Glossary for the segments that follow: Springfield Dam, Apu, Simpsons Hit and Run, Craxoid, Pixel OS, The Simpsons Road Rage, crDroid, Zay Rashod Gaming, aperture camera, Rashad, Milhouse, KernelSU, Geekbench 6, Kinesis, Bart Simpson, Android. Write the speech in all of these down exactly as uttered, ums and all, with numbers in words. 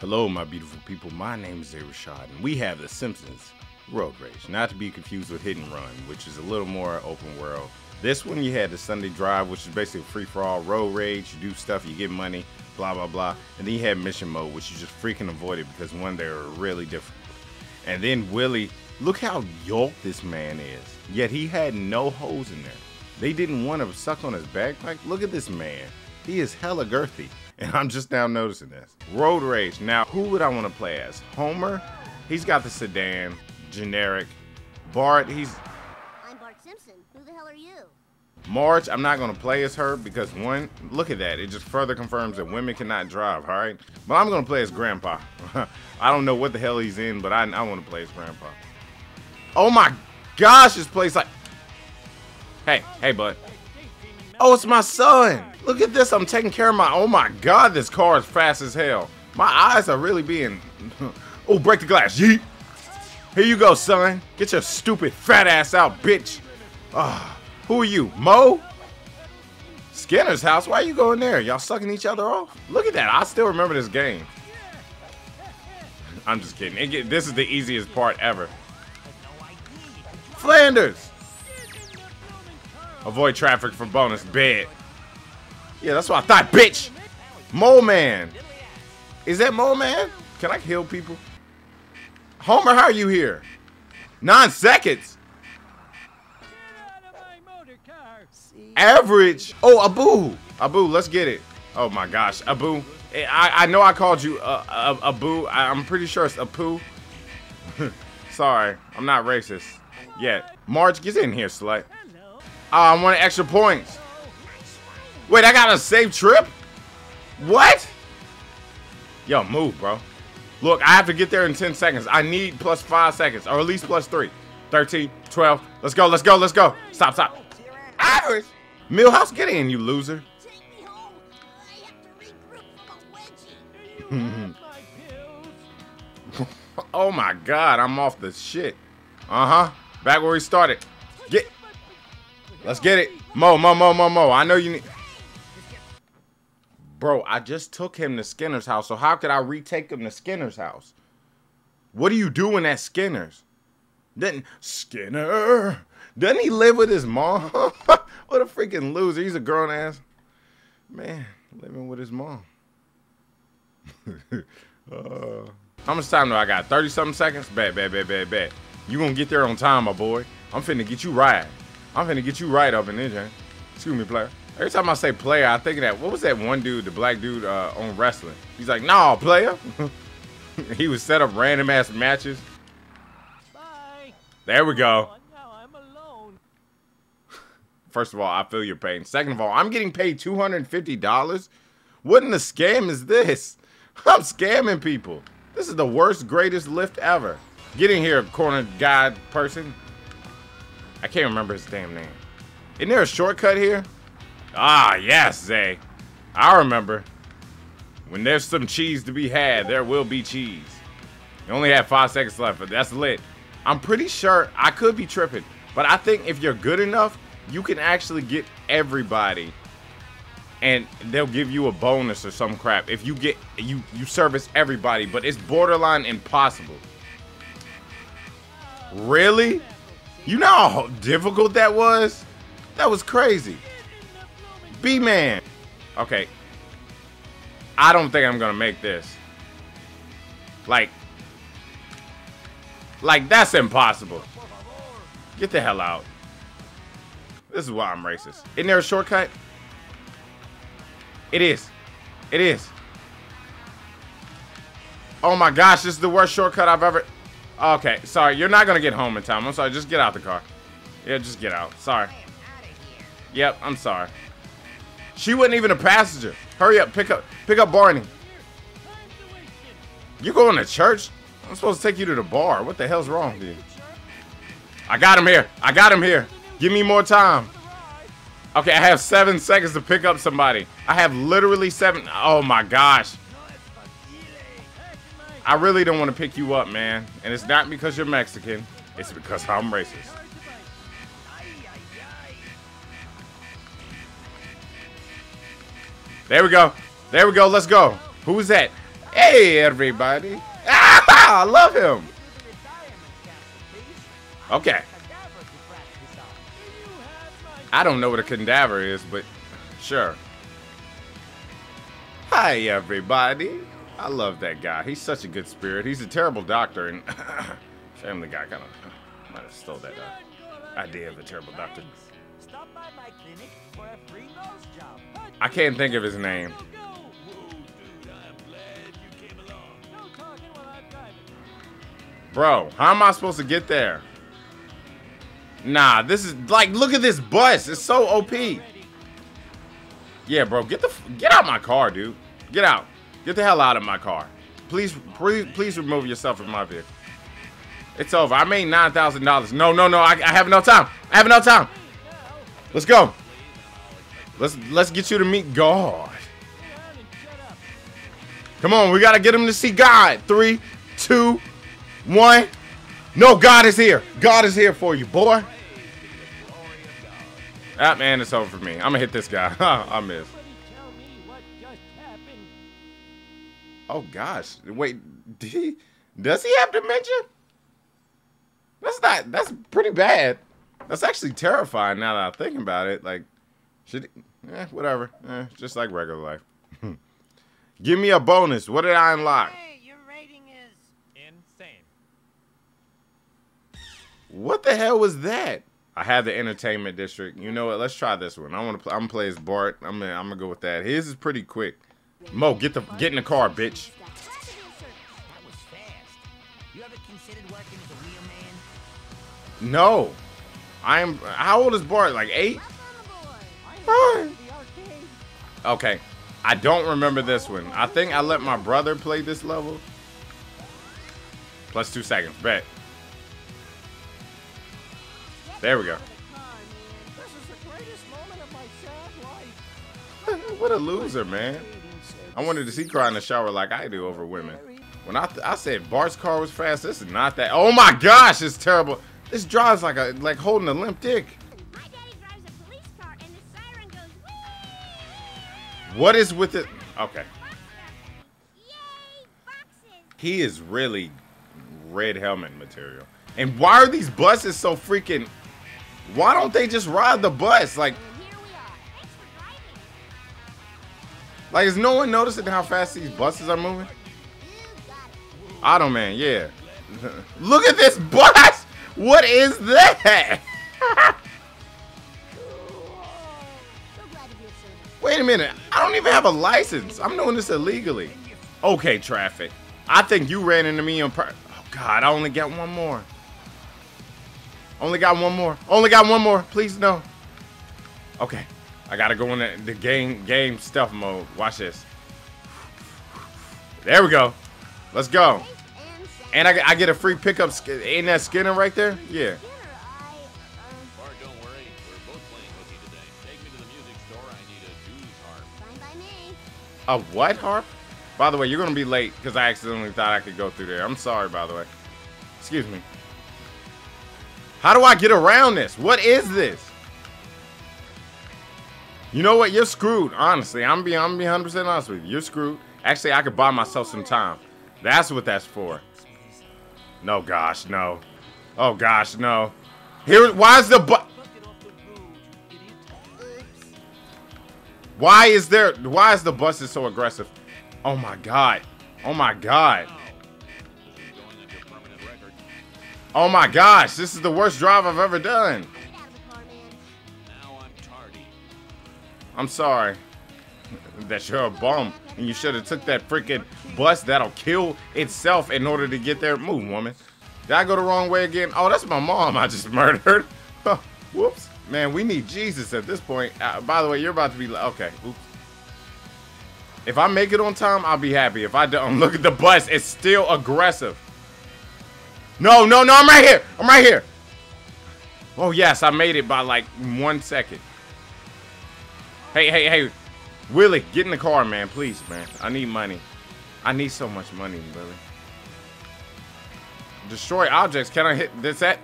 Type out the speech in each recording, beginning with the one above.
Hello, my beautiful people. My name is Rashad, and we have The Simpsons Road Rage, not to be confused with Hit and Run, which is a little more open world. This one, you had the Sunday Drive, which is basically free-for-all. Road Rage, you do stuff, you get money, blah, blah, blah. And then you had Mission Mode, which you just freaking avoided because, one, they were really different. And then Willie, look how yoked this man is, yet he had no holes in there. They didn't want to suck on his bagpipe. Look at this man. He is hella girthy, and I'm just now noticing this. Road Rage. Now, who would I want to play as? Homer? He's got the sedan. Generic. Bart, he's... I'm Bart Simpson. Who the hell are you? Marge, I'm not going to play as her because, one, look at that. It just further confirms that women cannot drive, all right? But I'm going to play as Grandpa. I don't know what the hell he's in, but I, I want to play as Grandpa. Oh, my gosh. This place, like... Hey. Hey, bud. Oh, it's my son. Look at this. I'm taking care of my... Oh, my God. This car is fast as hell. My eyes are really being... Oh, break the glass. Yeet. Here you go, son. Get your stupid fat ass out, bitch. Oh, who are you, Mo? Skinner's house? Why are you going there? Y'all sucking each other off? Look at that. I still remember this game. I'm just kidding. It get, this is the easiest part ever. Flanders. Avoid traffic for bonus bed. Yeah, that's what I thought, bitch. Mole Man. Is that Mole Man? Can I kill people? Homer, how are you here? Nine seconds. Average. Oh, Abu. Abu, let's get it. Oh my gosh, Abu. I, I know I called you uh, uh, Abu. I, I'm pretty sure it's Apu. Sorry, I'm not racist yet. Marge, get in here, slut. Oh, I want extra points. Wait, I got a safe trip? What? Yo, move, bro. Look, I have to get there in ten seconds. I need plus five seconds, or at least plus three. thirteen, twelve. Let's go, let's go, let's go. Stop, stop. Irish! Milhouse, get in, you loser. Take me home. I have to regroup from a wedgie. Oh my God, I'm off the shit. Uh-huh. Back where we started. Get. Let's get it. Mo, Mo, Mo, Mo, Mo. I know you need... Bro, I just took him to Skinner's house, so how could I retake him to Skinner's house? What are you doing at Skinner's? Didn't Skinner? Doesn't he live with his mom? What a freaking loser. He's a grown ass man living with his mom. uh, how much time do I got? thirty something seconds? Bad, bad, bad, bad, bad. You gonna get there on time, my boy. I'm finna get you right. I'm finna get you right up in this, Jane. Excuse me, player. Every time I say player, I think of that. What was that one dude, the black dude uh, on wrestling? He's like, nah, player. He would set up random ass matches. Bye. There we go. Oh, now I'm alone. First of all, I feel your pain. Second of all, I'm getting paid two hundred fifty dollars. What in the scam is this? I'm scamming people. This is the worst, greatest lift ever. Get in here, corner guy person. I can't remember his damn name. Isn't there a shortcut here? Ah, yes, Zay. I remember. When there's some cheese to be had, there will be cheese. You only have five seconds left, but that's lit. I'm pretty sure, I could be tripping, but I think if you're good enough, you can actually get everybody, and they'll give you a bonus or some crap. If you get, you, you service everybody, but it's borderline impossible. Really? You know how difficult that was? That was crazy. B-Man. Okay. I don't think I'm going to make this. Like. Like, that's impossible. Get the hell out. This is why I'm racist. Isn't there a shortcut? It is. It is. Oh my gosh, this is the worst shortcut I've ever... Okay, sorry. You're not going to get home in time. I'm sorry. Just get out the car. Yeah, just get out. Sorry. Yep, I'm sorry. She wasn't even a passenger. Hurry up, pick up, pick up Barney. You going to church? I'm supposed to take you to the bar. What the hell's wrong with you? I got him here. I got him here. Give me more time. Okay, I have seven seconds to pick up somebody. I have literally seven. Oh my gosh. I really don't want to pick you up, man. And it's not because you're Mexican. It's because I'm racist. There we go. There we go. Let's go. Who was that? Hey, everybody. Ah, I love him. Okay. I don't know what a cadaver is, but sure. Hi, everybody. I love that guy. He's such a good spirit. He's a terrible doctor, and Family Guy kind of might have stole that uh, idea of the terrible doctor. Stop by my clinic for a free nose job. I can't think of his name. Bro, how am I supposed to get there? Nah, this is like, look at this bus. It's so O P. Yeah, bro, get the get out of my car, dude. Get out. Get the hell out of my car. Please, please, please remove yourself from my vehicle. It's over. I made nine thousand dollars. No, no, no. I, I have no time. I have no time. Let's go. Let's let's get you to meet God. Come on, we gotta get him to see God. Three, two, one. No, God is here. God is here for you, boy. Ah, man, it's over for me. I'm gonna hit this guy. I missed. Oh gosh. Wait, did he, does he have dementia? That's not that's pretty bad. That's actually terrifying now that I'm thinking about it. Like, should he, eh, whatever. Eh, just like regular life. Give me a bonus. What did I unlock? Hey, your rating is insane. What the hell was that? I had the entertainment district. You know what? Let's try this one. I want to play I'm gonna play as Bart. I'm gonna, I'm gonna go with that. His is pretty quick. Mo, get the get in the car, bitch. No, I am. How old is Bart? Like eight? Right. Okay, I don't remember this one. I think I let my brother play this level. Plus two seconds, bet. There we go. What a loser, man. I wanted to see cry in the shower like I do over women. When I th I said Bart's car was fast, this is not that. Oh my gosh, it's terrible. This drives like a like holding a limp dick. My daddy drives a police car and the siren goes whee! What is with it? Okay. Yay, boxes. He is really red helmet material. And why are these buses so freaking? Why don't they just ride the bus? Like, here we are. Thanks for driving. Like, is no one noticing how fast these buses are moving? Auto Man, yeah. Look at this bus. What is that? Wait a minute. I don't even have a license. I'm doing this illegally. Okay, traffic. I think you ran into me on purpose. Oh, God. I only got one more. Only got one more. Only got one more. Please, no. Okay. I got to go in the, the game, game stuff mode. Watch this. There we go. Let's go. And I, I get a free pickup. Ain't that Skinner right there? Yeah. A what harp? By the way, you're gonna be late because I accidentally thought I could go through there. I'm sorry, by the way. Excuse me. How do I get around this? What is this? You know what? You're screwed. Honestly, I'm be I'm be one hundred percent honest with you. You're screwed. Actually, I could buy myself some time. That's what that's for. No, gosh, no. Oh, gosh, no. Here, why is the bu- Why is there, why is the bus is so aggressive? Oh, my God. Oh, my God. Oh, my gosh. This is the worst drive I've ever done. I'm sorry that you're a bum. And you should have took that freaking bus that'll kill itself in order to get there. Move, woman. Did I go the wrong way again? Oh, that's my mom I just murdered. Whoops. Man, we need Jesus at this point. Uh, by the way, you're about to be... Okay. Oops. If I make it on time, I'll be happy. If I don't... Look at the bus. It's still aggressive. No, no, no. I'm right here. I'm right here. Oh, yes. I made it by like one second. Hey, hey, hey. Willie, get in the car, man, please, man. I need money. I need so much money, Willie. Destroy objects. Can I hit this at?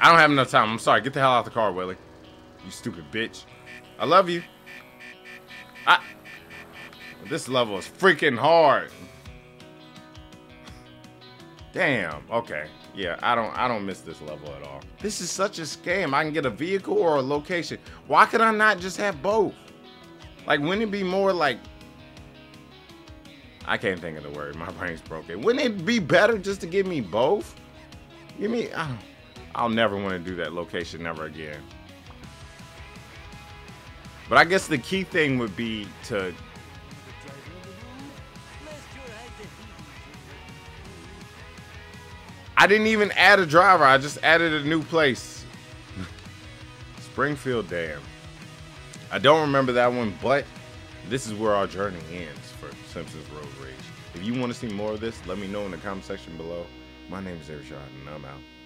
I don't have enough time. I'm sorry. Get the hell out of the car, Willie. You stupid bitch. I love you. I. This level is freaking hard. Damn, okay. Yeah, I don't I don't miss this level at all. This is such a scam. I can get a vehicle or a location. Why could I not just have both? Like, wouldn't it be more like... I can't think of the word. My brain's broken. Wouldn't it be better just to give me both? Give me... I don't, I'll never want to do that location never again. But I guess the key thing would be to... I didn't even add a driver. I just added a new place. Springfield Dam. I don't remember that one, but this is where our journey ends for Simpsons Road Rage. If you want to see more of this, let me know in the comment section below. My name is Irshad, and I'm out.